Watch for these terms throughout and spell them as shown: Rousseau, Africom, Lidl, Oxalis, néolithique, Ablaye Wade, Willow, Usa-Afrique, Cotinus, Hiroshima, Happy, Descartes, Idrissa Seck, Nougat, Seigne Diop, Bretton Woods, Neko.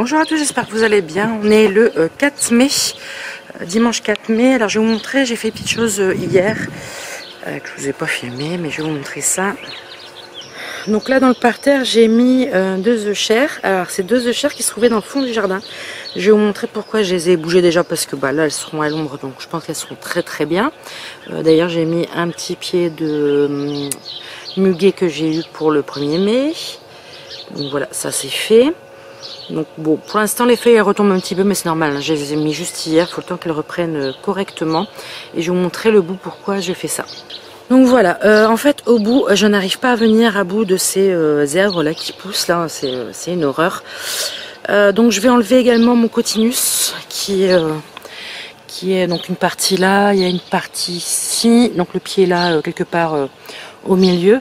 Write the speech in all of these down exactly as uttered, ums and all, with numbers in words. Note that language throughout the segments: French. Bonjour à tous, j'espère que vous allez bien. On est le quatre mai, dimanche quatre mai. Alors je vais vous montrer, j'ai fait une petite chose hier euh, que je vous ai pas filmé, mais je vais vous montrer ça. Donc là dans le parterre, j'ai mis euh, deux œufs chers. Alors c'est deux œufs chers qui se trouvaient dans le fond du jardin. Je vais vous montrer pourquoi je les ai bougés déjà, parce que bah, là elles seront à l'ombre, donc je pense qu'elles seront très très bien. Euh, D'ailleurs j'ai mis un petit pied de euh, muguet que j'ai eu pour le premier mai. Donc voilà, ça c'est fait. Donc bon, pour l'instant les feuilles elles retombent un petit peu, mais c'est normal, hein, je les ai mis juste hier, il faut le temps qu'elles reprennent correctement. Et je vais vous montrer le bout pourquoi je fais ça. Donc voilà, euh, en fait au bout, je n'arrive pas à venir à bout de ces euh, herbes là qui poussent, là, c'est une horreur. Euh, donc je vais enlever également mon cotinus qui est, euh, qui est donc une partie là, il y a une partie ici, donc le pied là euh, quelque part euh, au milieu.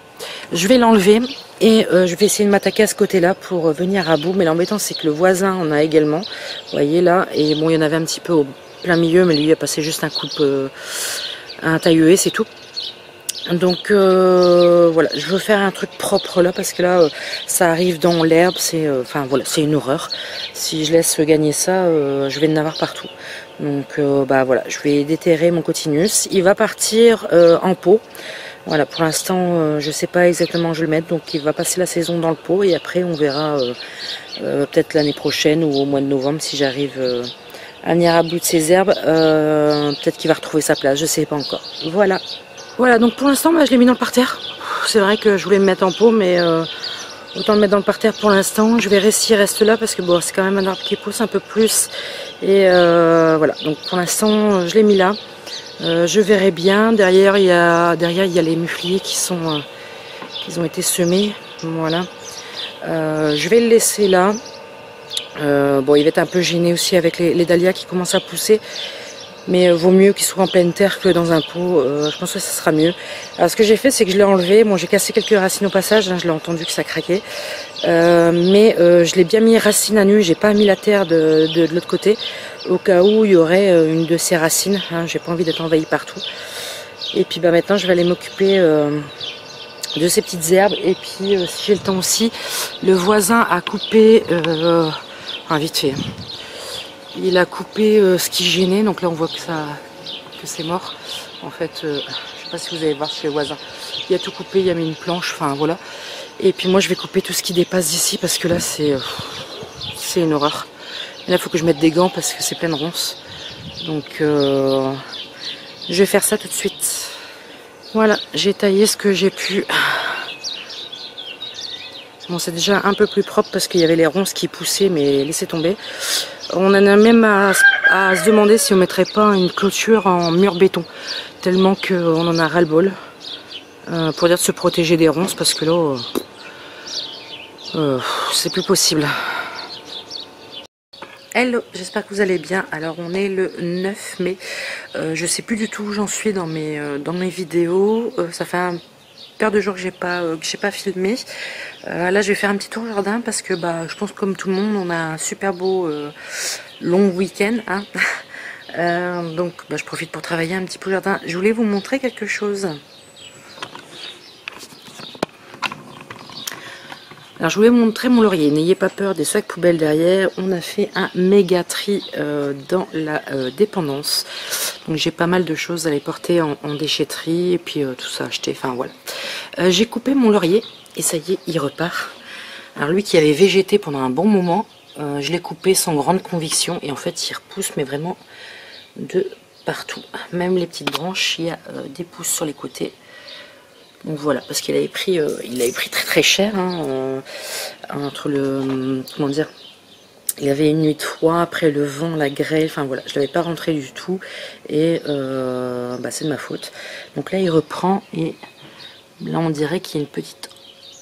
Je vais l'enlever et euh, je vais essayer de m'attaquer à ce côté là pour euh, venir à bout, mais l'embêtant c'est que le voisin en a également, vous voyez là, et bon il y en avait un petit peu au plein milieu, mais lui il a passé juste un coupe, euh, un tailleué, c'est tout. Donc euh, voilà, je veux faire un truc propre là parce que là euh, ça arrive dans l'herbe, c'est euh, enfin voilà, c'est une horreur. Si je laisse gagner ça, euh, je vais en avoir partout. Donc euh, bah voilà, je vais déterrer mon cotinus. Il va partir euh, en pot. Voilà, pour l'instant euh, je sais pas exactement où je vais le mettre, donc il va passer la saison dans le pot et après on verra euh, euh, peut-être l'année prochaine ou au mois de novembre si j'arrive euh, à venir à bout de ces herbes. Euh, peut-être qu'il va retrouver sa place, je sais pas encore. Voilà. Voilà, donc pour l'instant, bah, je l'ai mis dans le parterre. C'est vrai que je voulais me mettre en pot, mais euh, autant le mettre dans le parterre pour l'instant. Je verrai s'il reste là, parce que bon, c'est quand même un arbre qui pousse un peu plus. Et euh, voilà, donc pour l'instant, je l'ai mis là. Euh, je verrai bien. Derrière, il y a, derrière, il y a les mufliers qui sont, euh, qui ont été semés. Voilà. Euh, je vais le laisser là. Euh, bon, il va être un peu gêné aussi avec les, les dahlias qui commencent à pousser. Mais vaut mieux qu'il soit en pleine terre que dans un pot, euh, je pense que ça sera mieux. Alors ce que j'ai fait, c'est que je l'ai enlevé, bon j'ai cassé quelques racines au passage, hein, je l'ai entendu que ça craquait. Euh, mais euh, je l'ai bien mis racine à nu, j'ai pas mis la terre de, de, de l'autre côté, au cas où il y aurait une de ces racines, hein, j'ai pas envie d'être envahie partout. Et puis bah, maintenant je vais aller m'occuper euh, de ces petites herbes, et puis euh, si j'ai le temps aussi, le voisin a coupé, euh, enfin vite fait, il a coupé euh, ce qui gênait, donc là on voit que ça, que c'est mort. En fait, euh, je sais pas si vous allez voir chez les voisins. Il a tout coupé, il a mis une planche, enfin voilà. Et puis moi je vais couper tout ce qui dépasse d'ici parce que là c'est euh, c'est une horreur. Et là il faut que je mette des gants parce que c'est plein de ronces. Donc euh, je vais faire ça tout de suite. Voilà, j'ai taillé ce que j'ai pu. Bon, c'est déjà un peu plus propre parce qu'il y avait les ronces qui poussaient, mais laissez tomber. On en a même à, à se demander si on mettrait pas une clôture en mur béton, tellement qu'on en a ras-le-bol, euh, pour dire de se protéger des ronces, parce que là, euh, euh, c'est plus possible. Hello, j'espère que vous allez bien. Alors on est le neuf mai, euh, je sais plus du tout où j'en suis dans mes, euh, dans mes vidéos, euh, ça fait un paire de jours que j'ai pas euh, que j'ai pas filmé. Euh, là je vais faire un petit tour au jardin parce que bah je pense comme tout le monde on a un super beau euh, long week-end, hein. euh, donc bah, je profite pour travailler un petit peu au jardin. Je voulais vous montrer quelque chose. Alors je voulais vous montrer mon laurier, n'ayez pas peur des sacs poubelles derrière, on a fait un méga tri euh, dans la euh, dépendance, donc j'ai pas mal de choses à les porter en, en déchetterie et puis euh, tout ça acheté, enfin voilà. Euh, j'ai coupé mon laurier et ça y est, il repart. Alors lui qui avait végété pendant un bon moment, euh, je l'ai coupé sans grande conviction et en fait il repousse mais vraiment de partout, même les petites branches, il y a euh, des pousses sur les côtés. Donc voilà, parce qu'il avait pris, euh, il avait pris très très cher, hein, euh, entre le, comment dire, il avait une nuit de froid, après le vent, la grêle, enfin voilà, je l'avais pas rentré du tout, et euh, bah, c'est de ma faute. Donc là il reprend, et là on dirait qu'il y a une petite,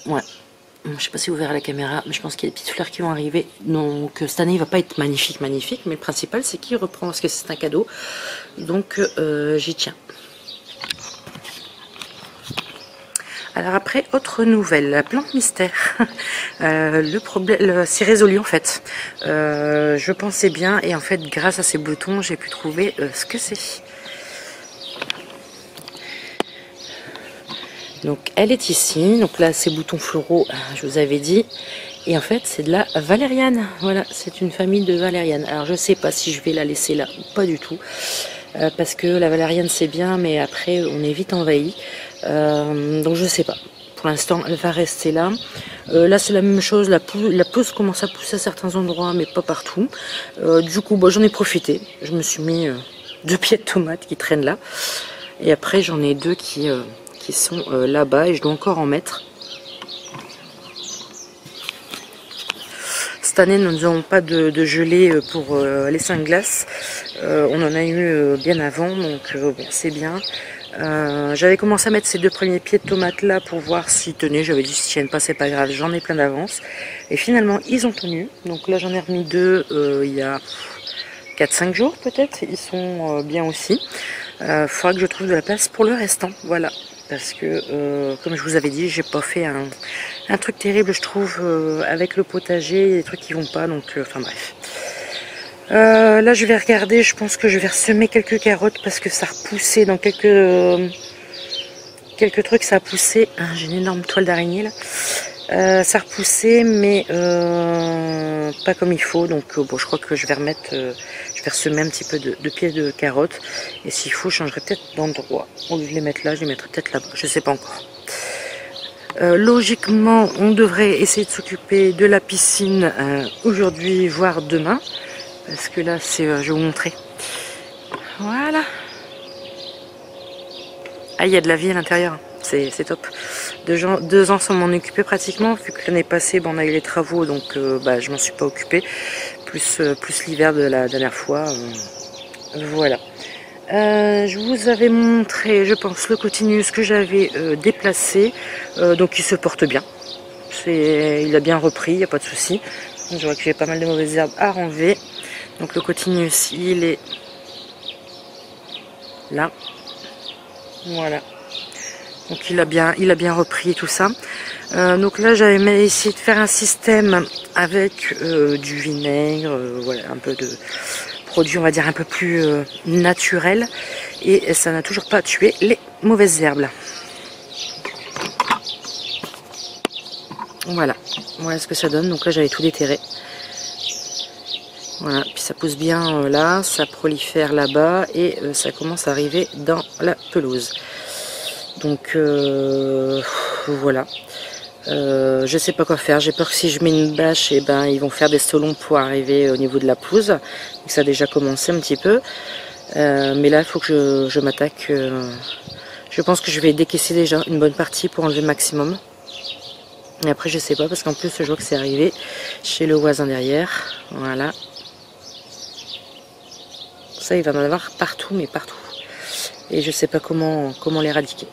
ouais, je sais pas si vous verrez la caméra, mais je pense qu'il y a des petites fleurs qui vont arriver, donc cette année il va pas être magnifique, magnifique, mais le principal c'est qu'il reprend, parce que c'est un cadeau, donc euh, j'y tiens. Alors après, autre nouvelle, la plante mystère, euh, le problème, c'est résolu en fait, euh, je pensais bien et en fait grâce à ces boutons j'ai pu trouver euh, ce que c'est. Donc elle est ici, donc là ces boutons floraux, je vous avais dit, Et en fait, c'est de la valériane. Voilà, c'est une famille de valériane. Alors, je ne sais pas si je vais la laisser là, pas du tout. Euh, parce que la valériane, c'est bien, mais après, on est vite envahi. Euh, donc, je ne sais pas. Pour l'instant, elle va rester là. Euh, là, c'est la même chose. La, pou la pousse commence à pousser à certains endroits, mais pas partout. Euh, du coup, bah, j'en ai profité. Je me suis mis euh, deux pieds de tomates qui traînent là. Et après, j'en ai deux qui, euh, qui sont euh, là-bas. Et je dois encore en mettre. Cette année, nous n'avons pas de, de gelée pour euh, les seins de glace. Euh, on en a eu euh, bien avant, donc euh, bon, c'est bien. Euh, j'avais commencé à mettre ces deux premiers pieds de tomates là pour voir s'ils tenaient. J'avais dit si ils tiennent pas, c'est pas grave, j'en ai plein d'avance. Et finalement, ils ont tenu. Donc là, j'en ai remis deux euh, il y a quatre cinq jours peut-être. Ils sont euh, bien aussi. Il euh, faudra que je trouve de la place pour le restant. Voilà. Parce que, euh, comme je vous avais dit, j'ai pas fait un, un truc terrible, je trouve, euh, avec le potager, des trucs qui vont pas, donc, euh, enfin bref. Euh, là, je vais regarder, je pense que je vais ressemer quelques carottes, parce que ça a repoussé dans quelques, euh, quelques trucs, ça a poussé. Hein, j'ai une énorme toile d'araignée, là. Euh, ça a repoussé, mais euh, pas comme il faut, donc euh, bon, je crois que je vais remettre, euh, je vais ressemer un petit peu de, de pieds de carottes, et s'il faut, je changerai peut-être d'endroit. Au lieu de les mettre là, je les mettrai peut-être là-bas, je sais pas encore. Euh, logiquement, on devrait essayer de s'occuper de la piscine euh, aujourd'hui, voire demain, parce que là, c'est, euh, je vais vous montrer. Voilà. Ah, il y a de la vie à l'intérieur. C'est top. Deux, gens, deux ans sans m'en occuper pratiquement, vu que l'année passée, ben, on a eu les travaux, donc euh, bah, je m'en suis pas occupée. Plus, euh, plus l'hiver de la dernière fois. Euh, voilà. Euh, je vous avais montré, je pense, le Cotinus que j'avais euh, déplacé. Euh, donc il se porte bien. Il a bien repris, il n'y a pas de souci. Je vois que j'ai pas mal de mauvaises herbes à renlever. Donc le Cotinus, il est là. Voilà. Donc il a bien, il a bien repris tout ça. Euh, donc là j'avais essayé de faire un système avec euh, du vinaigre, euh, voilà, un peu de produits on va dire un peu plus euh, naturel. Et ça n'a toujours pas tué les mauvaises herbes. Voilà, voilà ce que ça donne. Donc là j'avais tout déterré. Voilà, puis ça pousse bien euh, là, ça prolifère là-bas et euh, ça commence à arriver dans la pelouse. Donc euh, voilà, euh, je sais pas quoi faire, j'ai peur que si je mets une bâche, et ben, ils vont faire des solons pour arriver au niveau de la pelouse. Donc ça a déjà commencé un petit peu, euh, mais là il faut que je, je m'attaque, euh, je pense que je vais décaisser déjà une bonne partie pour enlever le maximum. Et après je sais pas, parce qu'en plus je vois que c'est arrivé chez le voisin derrière, voilà. Ça il va en avoir partout, mais partout. Et je sais pas comment, comment l'éradiquer.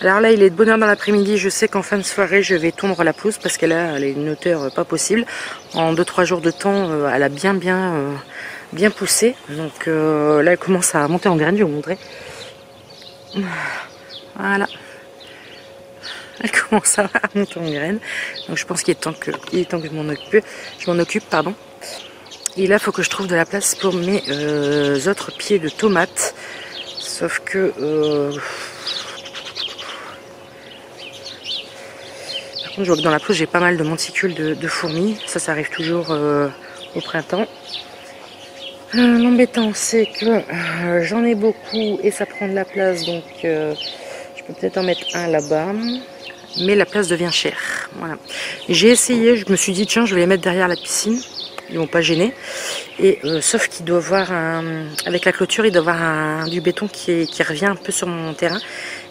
Alors là, il est de bonne heure dans l'après-midi. Je sais qu'en fin de soirée, je vais tondre la pelouse parce qu'elle a, elle a une hauteur pas possible. En deux trois jours de temps, elle a bien, bien, bien poussé. Donc euh, là, elle commence à monter en graines. Je vais vous montrer. Voilà. Elle commence à monter en graines. Donc je pense qu'il est temps que, il est temps que je m'en occupe. Je m'en occupe, pardon. Et là, il faut que je trouve de la place pour mes euh, autres pieds de tomates. Sauf que... Euh... Par contre, je vois que dans la pelouse, j'ai pas mal de monticules de, de fourmis. Ça, ça arrive toujours euh, au printemps. Euh, L'embêtant, c'est que euh, j'en ai beaucoup et ça prend de la place. Donc, euh, je peux peut-être en mettre un là-bas. Mais la place devient chère. Voilà. J'ai essayé, je me suis dit, tiens, je vais les mettre derrière la piscine. Ils vont pas gêner, et euh, sauf qu'il doit avoir un, avec la clôture il doit avoir un, du béton qui, est, qui revient un peu sur mon terrain,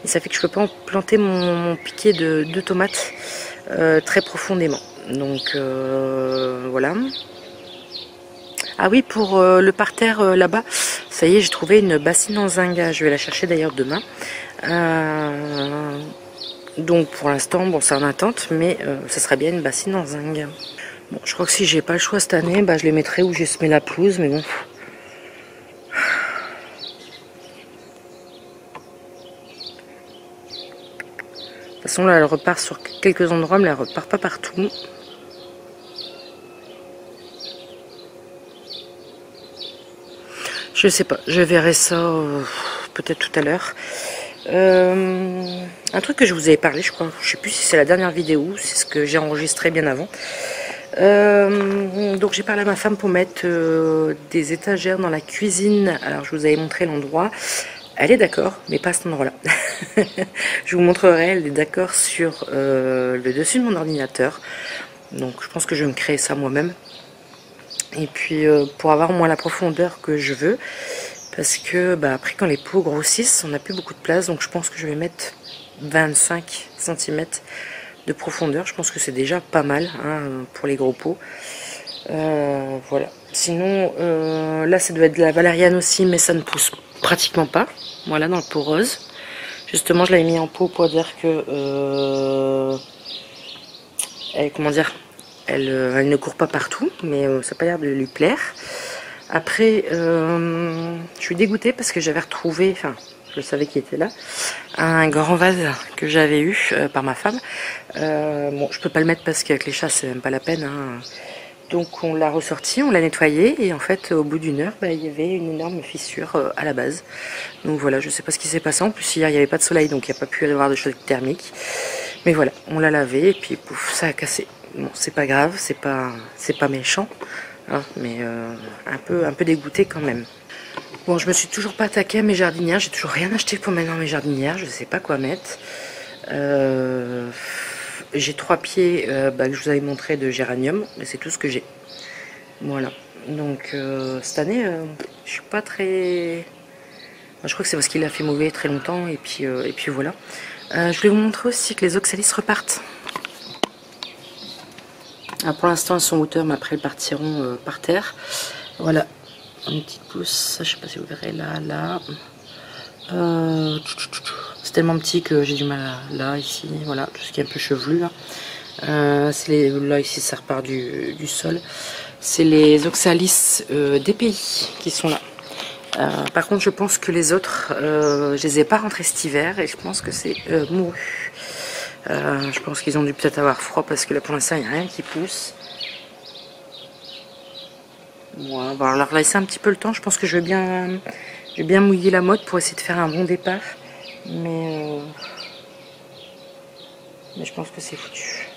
et ça fait que je peux pas en planter mon, mon piquet de, de tomates euh, très profondément, donc euh, voilà. Ah oui, pour euh, le parterre euh, là-bas, ça y est, j'ai trouvé une bassine en zinga, je vais la chercher d'ailleurs demain. Euh, donc pour l'instant bon, c'est en attente, mais euh, ça sera bien une bassine en zinga. Bon, je crois que si j'ai pas le choix cette année, bah, je les mettrai où j'ai semé la pelouse, mais bon. De toute façon, là, elle repart sur quelques endroits, mais elle repart pas partout. Je sais pas, je verrai ça euh, peut-être tout à l'heure. Euh, un truc que je vous avais parlé, je crois, je sais plus si c'est la dernière vidéo, c'est ce que j'ai enregistré bien avant. Euh, donc j'ai parlé à ma femme pour mettre euh, des étagères dans la cuisine. Alors je vous avais montré l'endroit. Elle est d'accord, mais pas à cet endroit-là. Je vous montrerai, elle est d'accord sur euh, le dessus de mon ordinateur. Donc je pense que je vais me créer ça moi-même. Et puis euh, pour avoir moi la profondeur que je veux. Parce que bah, après quand les pots grossissent, on n'a plus beaucoup de place. Donc je pense que je vais mettre vingt-cinq centimètres de profondeur. Je pense que c'est déjà pas mal hein, pour les gros pots. Euh, voilà. Sinon euh, là ça doit être de la valériane aussi, mais ça ne pousse pratiquement pas. Voilà, dans le pot rose. Justement je l'avais mis en pot pour dire que euh, elle, comment dire, elle, elle ne court pas partout, mais euh, ça n'a pas l'air de lui plaire. Après, euh, je suis dégoûtée parce que j'avais retrouvé, enfin, je savais qu'il était là, un grand vase que j'avais eu euh, par ma femme. Euh, bon, je peux pas le mettre parce qu'avec les chats, c'est même pas la peine. Hein. Donc, on l'a ressorti, on l'a nettoyé, et en fait, au bout d'une heure, bah, il y avait une énorme fissure euh, à la base. Donc voilà, je sais pas ce qui s'est passé. En plus, hier, il n'y avait pas de soleil, donc il n'y a pas pu avoir de choc thermique. Mais voilà, on l'a lavé, et puis pouf, ça a cassé. Bon, c'est pas grave, c'est pas, c'est pas méchant. Hein, mais euh, un peu, un peu dégoûtée quand même. Bon, je me suis toujours pas attaquée à mes jardinières. J'ai toujours rien acheté pour maintenant mes jardinières. Je sais pas quoi mettre. Euh, j'ai trois pieds euh, bah, que je vous avais montré de géranium, mais c'est tout ce que j'ai. Voilà. Donc euh, cette année, euh, je suis pas très. Enfin, je crois que c'est parce qu'il a fait mauvais très longtemps et puis euh, et puis voilà. Euh, je voulais vous montrer aussi que les oxalis repartent. Ah, pour l'instant elles sont en hauteur, mais après elles partiront euh, par terre. Voilà, une petite pousse, je ne sais pas si vous verrez là, là. Euh, c'est tellement petit que j'ai du mal à, là, ici, voilà, tout ce qui est un peu chevelu là. Euh, les, là ici ça repart du, du sol. C'est les oxalis euh, des pays qui sont là. Euh, par contre je pense que les autres, euh, je les ai pas rentrés cet hiver et je pense que c'est euh, mouru. Euh, je pense qu'ils ont dû peut-être avoir froid parce que là pour l'instant il n'y a rien qui pousse. Bon, on va leur laisser un petit peu le temps. Je pense que je vais bien, je vais bien mouiller la motte pour essayer de faire un bon départ. Mais, euh, mais je pense que c'est foutu.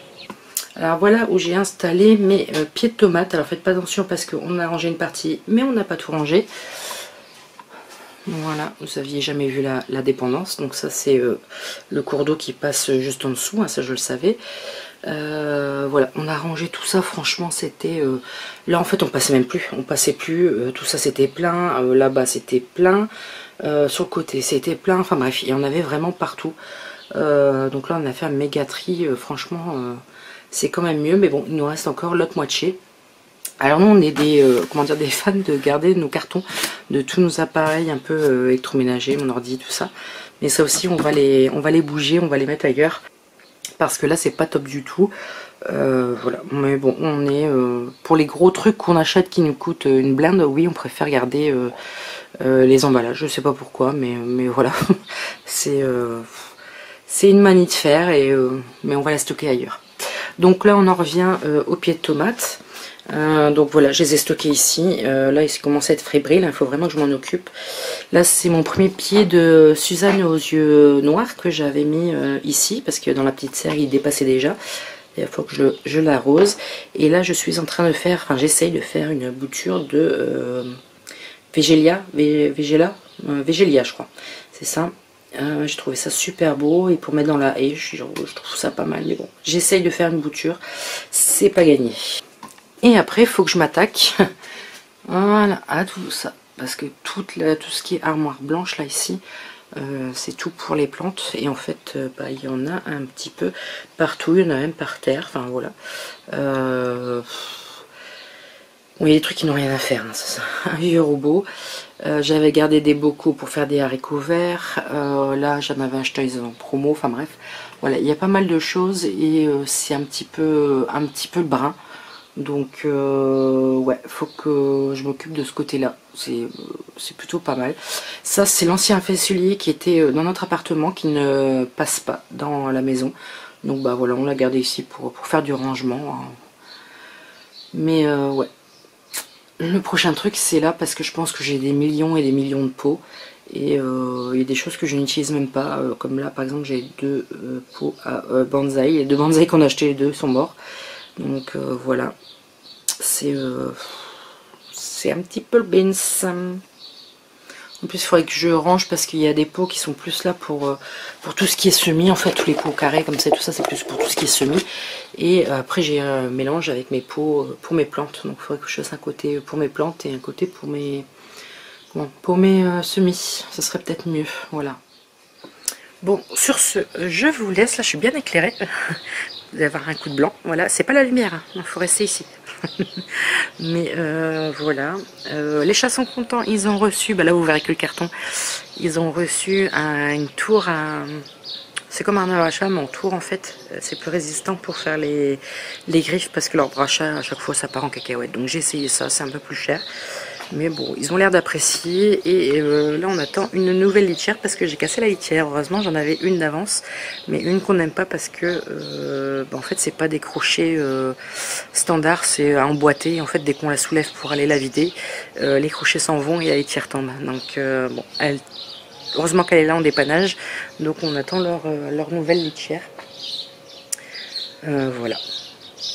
Alors voilà où j'ai installé mes euh, pieds de tomates. Alors faites pas attention parce qu'on a rangé une partie mais on n'a pas tout rangé. Voilà, vous n'aviez jamais vu la, la dépendance. Donc ça c'est euh, le cours d'eau qui passe juste en dessous, hein, ça je le savais. Euh, voilà, on a rangé tout ça, franchement c'était... Euh... Là en fait on passait même plus, on passait plus, euh, tout ça c'était plein, euh, là-bas c'était plein, euh, sur le côté c'était plein, enfin bref, il y en avait vraiment partout. Euh, donc là on a fait un méga tri, euh, franchement euh, c'est quand même mieux, mais bon il nous reste encore l'autre moitié. Alors nous on est des, euh, comment dire, des fans de garder nos cartons de tous nos appareils un peu euh, électroménagers, mon ordi, tout ça. Mais ça aussi on va les, on va les bouger, on va les mettre ailleurs. Parce que là c'est pas top du tout. Euh, voilà, mais bon on est, euh, pour les gros trucs qu'on achète qui nous coûtent une blinde, oui on préfère garder euh, euh, les emballages. Je sais pas pourquoi mais, mais voilà, c'est euh, c'est une manie de faire, et, euh, mais on va la stocker ailleurs. Donc là on en revient euh, aux pieds de tomates. Euh, donc voilà, je les ai stockés ici. Euh, là, ils commencent à être fébriles. Il faut vraiment que je m'en occupe. Là, c'est mon premier pied de Suzanne aux yeux noirs que j'avais mis euh, ici parce que dans la petite serre, il dépassait déjà. Il faut que je, je l'arrose. Et là, je suis en train de faire, enfin, j'essaye de faire une bouture de euh, Végélia, Végélia, euh, Végélia, je crois. C'est ça. Euh, j'ai trouvé ça super beau et pour mettre dans la haie, je, je trouve ça pas mal. Mais bon, j'essaye de faire une bouture. C'est pas gagné. Et après, il faut que je m'attaque voilà, à tout ça. Parce que toute la, tout ce qui est armoire blanche, là, ici, euh, c'est tout pour les plantes. Et en fait, euh, bah, il y en a un petit peu partout. Il y en a même par terre. Enfin, voilà. Euh... Bon, il y a des trucs qui n'ont rien à faire. Hein, ça. Un vieux robot. Euh, j'avais gardé des bocaux pour faire des haricots verts. Euh, là, j'en avais acheté, ils en promo. Enfin, bref. Voilà, il y a pas mal de choses. Et euh, c'est un petit peu, un petit peu le brin. Donc euh, ouais, faut que je m'occupe de ce côté là, c'est c'est plutôt pas mal. Ça c'est l'ancien fessulier qui était dans notre appartement, qui ne passe pas dans la maison. Donc bah voilà, on l'a gardé ici pour, pour faire du rangement. Mais euh, ouais, Le prochain truc c'est là parce que je pense que j'ai des millions et des millions de pots. Et euh, il y a des choses que je n'utilise même pas. Euh, comme là par exemple j'ai deux euh, pots à euh, bonsaï. Les deux bonsaï qu'on a achetés, les deux sont morts. Donc euh, voilà. C'est euh, c'est un petit peu le beans. En plus il faudrait que je range parce qu'il y a des pots qui sont plus là pour, euh, pour tout ce qui est semis. En fait tous les pots carrés comme ça tout ça c'est plus pour tout ce qui est semis. Et après j'ai un mélange avec mes pots pour mes plantes. Donc il faudrait que je fasse un côté pour mes plantes et un côté pour mes... Bon, pour mes euh, semis, ça serait peut-être mieux, voilà. Bon, sur ce, je vous laisse, là je suis bien éclairée, vous allez avoir un coup de blanc, voilà, c'est pas la lumière, il hein. Faut rester ici. Mais euh, voilà, euh, les chats sont contents, ils ont reçu, bah là vous verrez que le carton, ils ont reçu un, une tour, à... c'est comme un arbre à chat, mais en tour en fait, c'est plus résistant pour faire les, les griffes, parce que l'arbre à chat, à chaque fois ça part en cacahuète, donc j'ai essayé ça, c'est un peu plus cher. Mais bon, ils ont l'air d'apprécier et euh, là on attend une nouvelle litière parce que j'ai cassé la litière. Heureusement j'en avais une d'avance, mais une qu'on n'aime pas parce que euh, bah, en fait c'est pas des crochets euh, standards, c'est à emboîter. En fait dès qu'on la soulève pour aller la vider, euh, les crochets s'en vont et la litière tombe. Donc euh, bon, elle, heureusement qu'elle est là en dépannage, donc on attend leur, euh, leur nouvelle litière. Euh, voilà.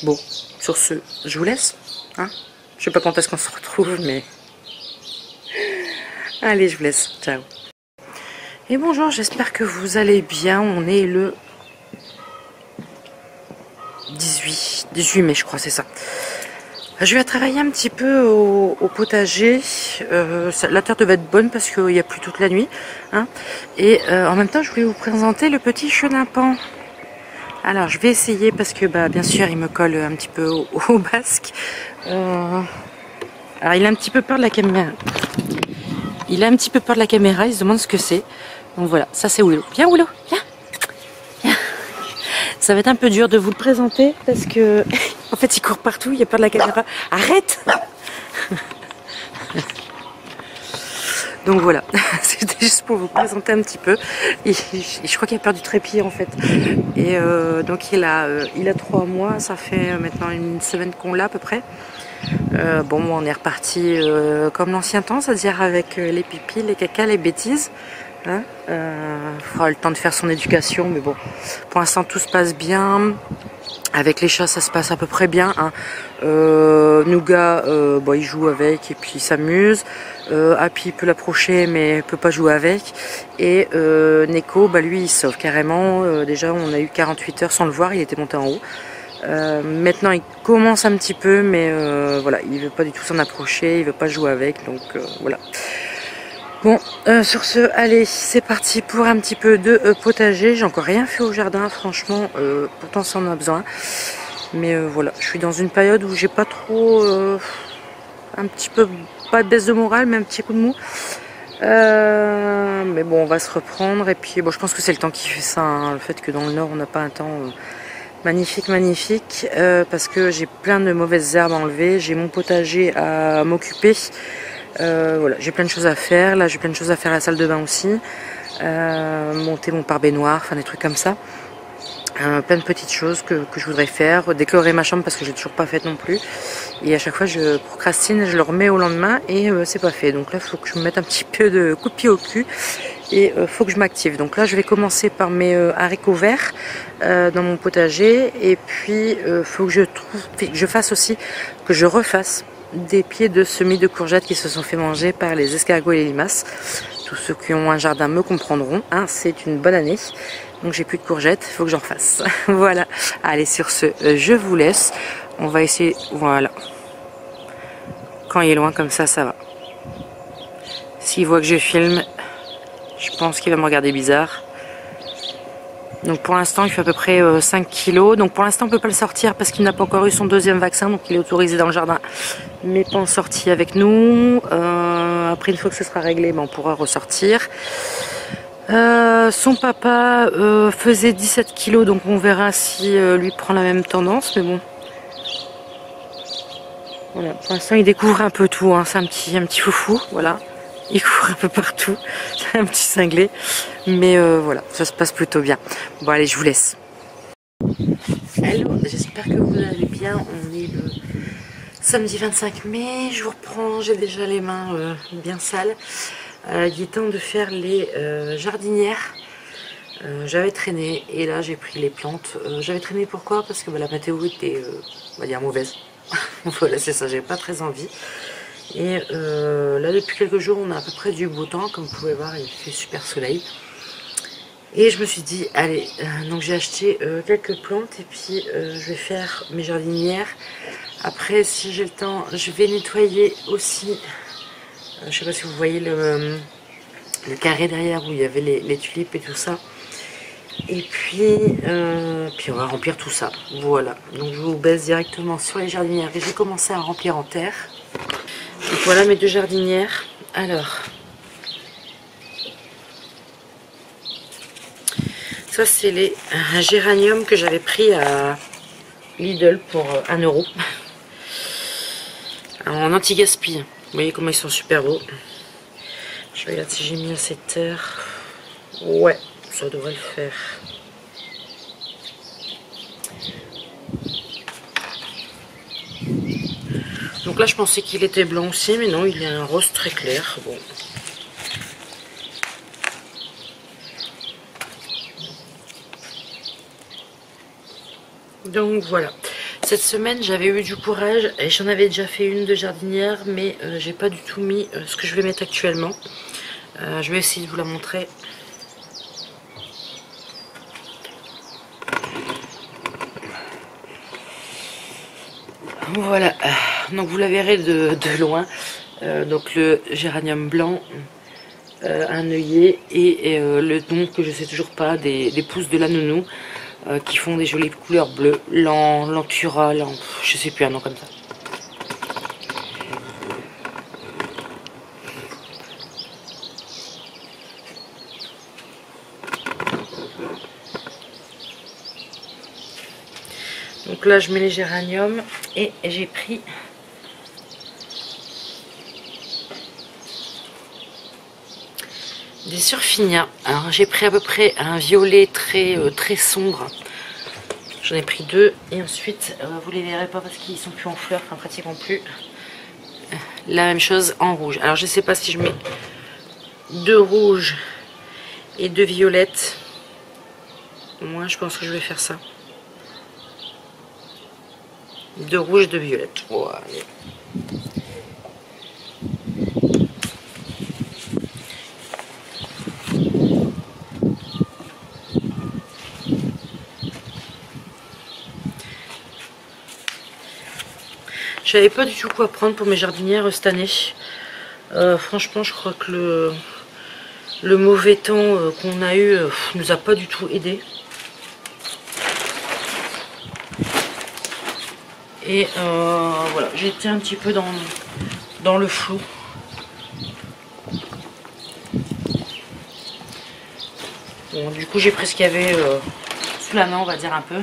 Bon, sur ce, je vous laisse. Hein, je sais pas quand est-ce qu'on se retrouve, mais... Allez, je vous laisse. Ciao. Et bonjour, j'espère que vous allez bien. On est le dix-huit mai, je crois, c'est ça. Je vais travailler un petit peu au, au potager. Euh, ça, la terre devait être bonne parce qu'il n'y a plus toute la nuit. Hein. Et euh, en même temps, je voulais vous présenter le petit chenapant. Alors, je vais essayer parce que, bah, bien sûr, il me colle un petit peu au, au basque. Euh... Alors, il a un petit peu peur de la caméra. Il a un petit peu peur de la caméra, il se demande ce que c'est. Donc voilà, ça c'est Willow. Viens Willow, viens. Viens. Ça va être un peu dur de vous le présenter parce que... En fait, il court partout, il a peur de la caméra. Arrête. Donc voilà, c'était juste pour vous présenter un petit peu. Et je crois qu'il a peur du trépied en fait. Et euh, donc il a, euh, il a trois mois, ça fait maintenant une semaine qu'on l'a à peu près. Euh, bon, on est reparti euh, comme l'ancien temps, c'est-à-dire avec euh, les pipis, les cacas, les bêtises. Hein, euh, il faudra le temps de faire son éducation, mais bon, pour l'instant tout se passe bien. Avec les chats, ça se passe à peu près bien. Hein. Euh, Nougat, euh, bon, il joue avec et puis il s'amuse. Euh, Happy peut l'approcher, mais peut pas jouer avec. Et euh, Neko, bah, lui, il sauve carrément. Euh, déjà, on a eu quarante-huit heures sans le voir, il était monté en haut. Euh, maintenant il commence un petit peu mais euh, voilà, il veut pas du tout s'en approcher, il veut pas jouer avec, donc euh, voilà. Bon, euh, sur ce, allez, c'est parti pour un petit peu de euh, potager. J'ai encore rien fait au jardin, franchement, euh, pourtant ça en a besoin. Mais euh, voilà, je suis dans une période où j'ai pas trop euh, un petit peu, pas de baisse de morale, mais un petit coup de mou. Euh, mais bon, on va se reprendre et puis bon, je pense que c'est le temps qui fait ça, hein, le fait que dans le nord on n'a pas un temps... Euh, Magnifique, magnifique, euh, parce que j'ai plein de mauvaises herbes à enlever, j'ai mon potager à m'occuper, euh, voilà, j'ai plein de choses à faire, là j'ai plein de choses à faire à la salle de bain aussi, euh, monter mon pare-baignoire, enfin des trucs comme ça, euh, plein de petites choses que, que je voudrais faire, décorer ma chambre parce que je l'ai toujours pas faite non plus, et à chaque fois je procrastine, je le remets au lendemain et euh, c'est pas fait, donc là il faut que je me mette un petit peu de coup de pied au cul. Et euh, faut que je m'active. Donc là je vais commencer par mes euh, haricots verts euh, dans mon potager et puis euh, faut que je trouve, que je fasse aussi, que je refasse des pieds de semis de courgettes qui se sont fait manger par les escargots et les limaces. Tous ceux qui ont un jardin me comprendront, hein, c'est une bonne année. Donc j'ai plus de courgettes, faut que j'en fasse. Voilà, allez sur ce, euh, je vous laisse. On va essayer, voilà. Quand il est loin comme ça, ça va. S'il voit que je filme... Je pense qu'il va me regarder bizarre. Donc pour l'instant, il fait à peu près cinq kilos. Donc pour l'instant, on ne peut pas le sortir parce qu'il n'a pas encore eu son deuxième vaccin. Donc il est autorisé dans le jardin, mais pas en sortie avec nous. Euh, après, une fois que ce sera réglé, ben, on pourra ressortir. Euh, son papa euh, faisait dix-sept kilos. Donc on verra si euh, lui prend la même tendance. Mais bon. Voilà. Pour l'instant, il découvre un peu tout. Hein. C'est un petit, un petit foufou. Voilà. Il court un peu partout, c'est un petit cinglé, mais euh, voilà, ça se passe plutôt bien. Bon allez, je vous laisse. Hello, j'espère que vous allez bien, on est le Samedi vingt-cinq mai, je vous reprends, j'ai déjà les mains euh, bien sales. Euh, il est temps de faire les euh, jardinières. Euh, j'avais traîné et là j'ai pris les plantes. Euh, j'avais traîné pourquoi? Parce que bah, la météo était, euh, on va dire, mauvaise. Voilà, c'est ça, j'avais pas très envie. Et euh, là depuis quelques jours on a à peu près du beau temps, comme vous pouvez voir il fait super soleil. Et je me suis dit, allez, euh, donc j'ai acheté euh, quelques plantes et puis euh, je vais faire mes jardinières. Après, si j'ai le temps, je vais nettoyer aussi, euh, je sais pas si vous voyez le, le carré derrière où il y avait les, les tulipes et tout ça. Et puis, euh, puis on va remplir tout ça, voilà. Donc je vous baisse directement sur les jardinières et j'ai commencé à remplir en terre. Donc voilà mes deux jardinières. Alors, ça c'est les géraniums que j'avais pris à Lidl pour un euro. En anti-gaspille. Vous voyez comment ils sont super beaux. Je regarde si j'ai mis assez de terre. Ouais, ça devrait le faire. Donc là, je pensais qu'il était blanc aussi, mais non, il est un rose très clair. Bon. Donc voilà. Cette semaine, j'avais eu du courage et j'en avais déjà fait une de jardinière, mais euh, j'ai pas du tout mis euh, ce que je vais mettre actuellement. Euh, je vais essayer de vous la montrer. Voilà. Donc vous la verrez de, de loin. Euh, donc le géranium blanc, euh, un œillet et, et euh, le nom que je sais toujours pas des, des pousses de la nounou. Euh, qui font des jolies couleurs bleues, l'antura, je sais plus, un nom comme ça. Donc là je mets les géraniums et j'ai pris des surfinias. Alors j'ai pris à peu près un violet très euh, très sombre. J'en ai pris deux et ensuite euh, vous les verrez pas parce qu'ils sont plus en fleurs, enfin pratiquement plus. La même chose en rouge. Alors je sais pas si je mets deux rouges et deux violettes. Moi je pense que je vais faire ça. Deux rouges, deux violettes. Oh, allez. Je savais pas du tout quoi prendre pour mes jardinières cette année. Euh, franchement, je crois que le, le mauvais temps euh, qu'on a eu euh, nous a pas du tout aidé. Et euh, voilà, j'étais un petit peu dans, dans le flou. Bon, du coup, j'ai pris ce qu'il y avait euh, sous la main, on va dire un peu.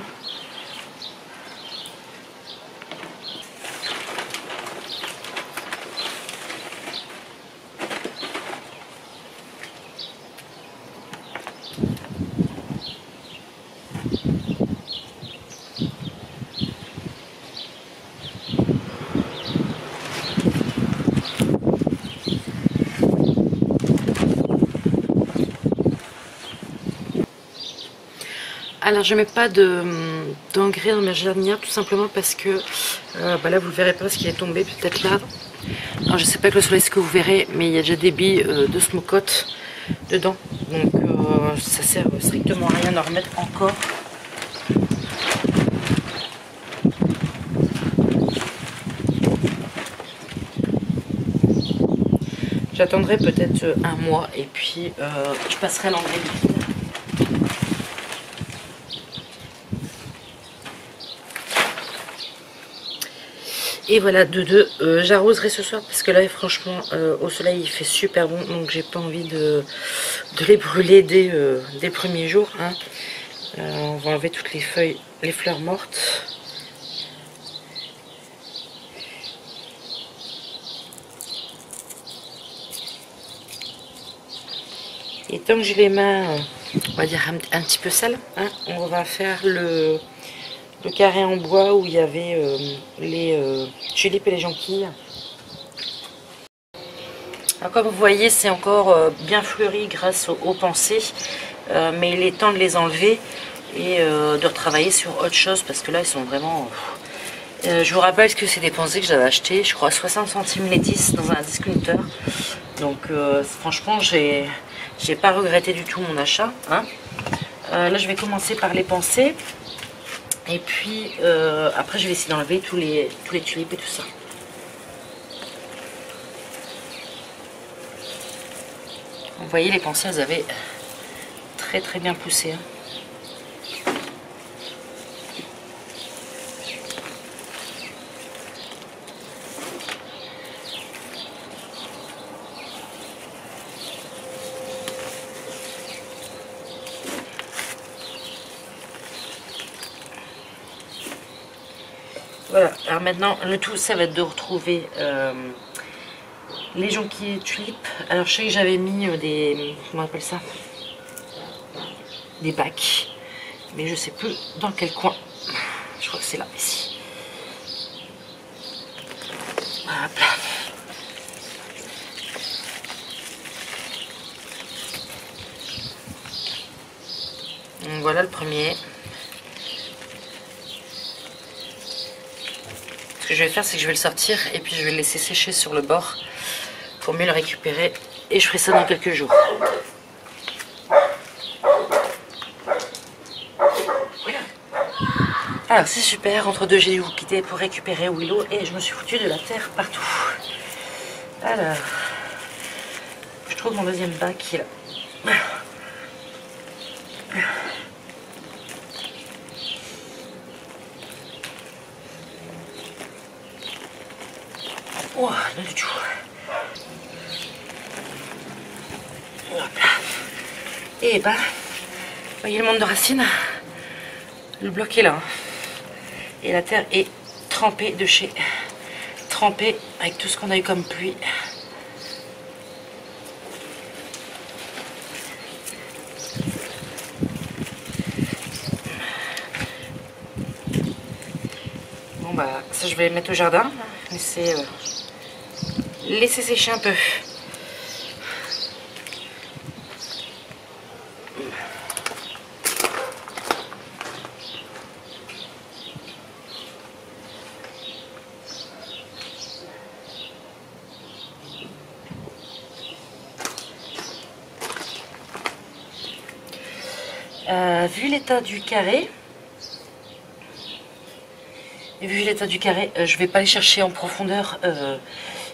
Alors je ne mets pas d'engrais de, dans ma jardinière tout simplement parce que euh, bah là vous ne verrez pas ce qui est tombé peut-être là. Alors, je ne sais pas que le soleil ce que vous verrez, mais il y a déjà des billes euh, de smocotte dedans. Donc euh, ça ne sert strictement à rien d'en remettre encore. J'attendrai peut-être un mois et puis euh, je passerai l'engrais. Et voilà, de deux, euh, j'arroserai ce soir parce que là, franchement, euh, au soleil, il fait super bon. Donc, j'ai pas envie de, de les brûler dès, euh, dès les premiers jours. Hein. Euh, on va enlever toutes les feuilles, les fleurs mortes. Et tant que j'ai les mains, on va dire, un, un petit peu sales, hein, on va faire le... le carré en bois où il y avait euh, les euh, tulipes et les jonquilles. Alors, comme vous voyez, c'est encore euh, bien fleuri grâce aux, aux pensées, euh, mais il est temps de les enlever et euh, de retravailler sur autre chose, parce que là ils sont vraiment... Euh, je vous rappelle que c'est des pensées que j'avais achetées, je crois soixante centimes les dix dans un discounter. Donc euh, franchement, j'ai j'ai pas regretté du tout mon achat, hein. Euh, là je vais commencer par les pensées et puis euh, après je vais essayer d'enlever tous les, tous les tulipes et tout ça. Vous voyez, les pensées elles avaient très très bien poussé, hein. Voilà, alors maintenant le tout ça va être de retrouver euh, les jonquilles tulipes. Alors je sais que j'avais mis des, comment on appelle ça, des bacs, mais je sais plus dans quel coin. Je crois que c'est là, ici. Hop. Donc voilà le premier. Ce que je vais faire, c'est que je vais le sortir et puis je vais le laisser sécher sur le bord pour mieux le récupérer, et je ferai ça dans quelques jours. Alors c'est super, entre deux j'ai dû vous quitter pour récupérer Willow et je me suis foutue de la terre partout. Alors je trouve mon deuxième bac qui est là. Oh, là du tout. Hop là. Et bah, voyez le monde de racines. Le bloc est là. Hein. Et la terre est trempée de chez. Trempée avec tout ce qu'on a eu comme pluie. Bon bah, ça je vais le mettre au jardin. Mais c'est... Euh... laisser sécher un peu. Euh, vu l'état du carré, vu l'état du carré, euh, je vais pas aller chercher en profondeur euh,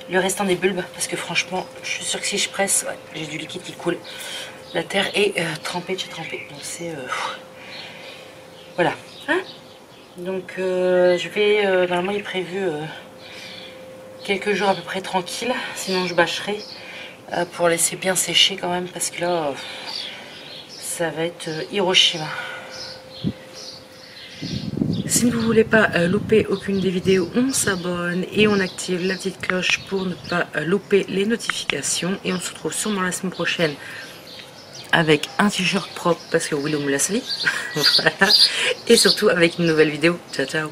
le restant des bulbes, parce que franchement je suis sûre que si je presse, ouais, j'ai du liquide qui coule, la terre est euh, trempée de chez trempée, donc c'est euh, voilà, hein. Donc euh, je vais euh, normalement il est prévu euh, quelques jours à peu près tranquille, sinon je bâcherai euh, pour laisser bien sécher quand même, parce que là euh, ça va être euh, Hiroshima. Si vous ne voulez pas louper aucune des vidéos, on s'abonne et on active la petite cloche pour ne pas louper les notifications. Et on se retrouve sûrement la semaine prochaine avec un t-shirt propre parce que Willow me l'a sali. Voilà. Et surtout avec une nouvelle vidéo. Ciao, ciao.